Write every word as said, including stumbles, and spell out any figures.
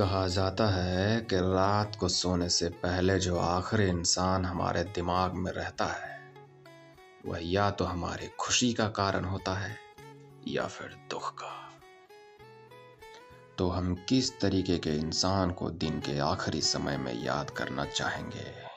कहा जाता है कि रात को सोने से पहले जो आखिरी इंसान हमारे दिमाग में रहता है वह या तो हमारी खुशी का कारण होता है या फिर दुख का। तो हम किस तरीके के इंसान को दिन के आखिरी समय में याद करना चाहेंगे?